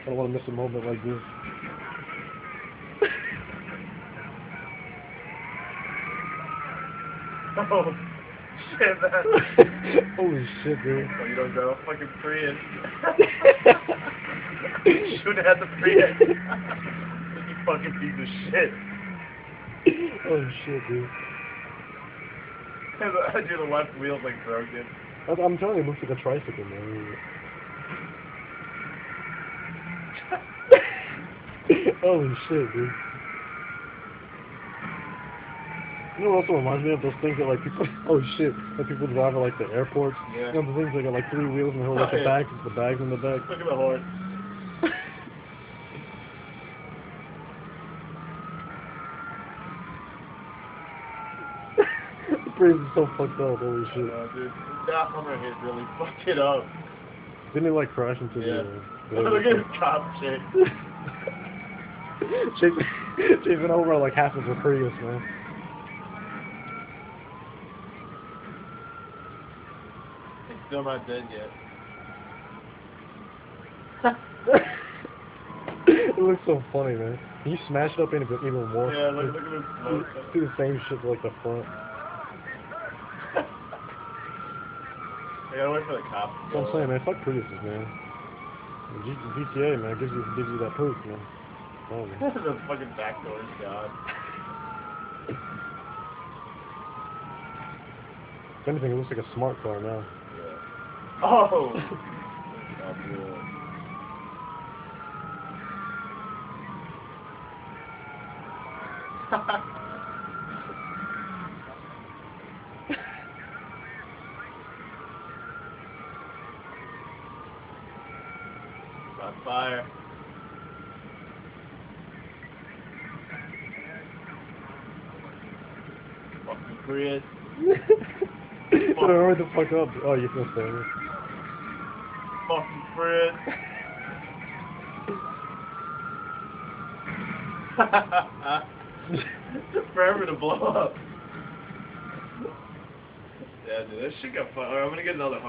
I don't want to miss a moment like this. Oh, shit, man. Holy shit, dude. Oh, you don't go. Fucking Prius. Shoot at the Prius. You fucking piece of shit. Oh, shit, dude. Dude, the left wheel's like broken. I'm telling you, it looks like a tricycle, man. Holy shit, dude. You know what also reminds me of those things that like people, oh shit, that people drive at like the airports. Yeah. You know the things that got like three wheels and they hold like the bags, the bags in the back. Look at the horse. The Prius is so fucked up, holy shit. I know, dude. That Hummer hit really fucked it up. Didn't it like crash into the look at his cop shit. Chasing over like half of the Prius, man. Still not dead yet. It looks so funny, man. You smashed up in a bit even more. Yeah, look at him. Do the same shit like the front. I gotta wait for the cops. That's what I'm saying, man. Fuck Priuses, man. GTA, man, gives you that poop, man. Oh, man. Those fucking back doors, God. If anything, it looks like a smart car now. Oh! Not good. It's on fire. Fucking Prius. Hurry the fuck up. Oh, you feel safe. Fucking Fred. Forever to blow up. Yeah, dude, that shit got fun. Alright, I'm gonna get another one.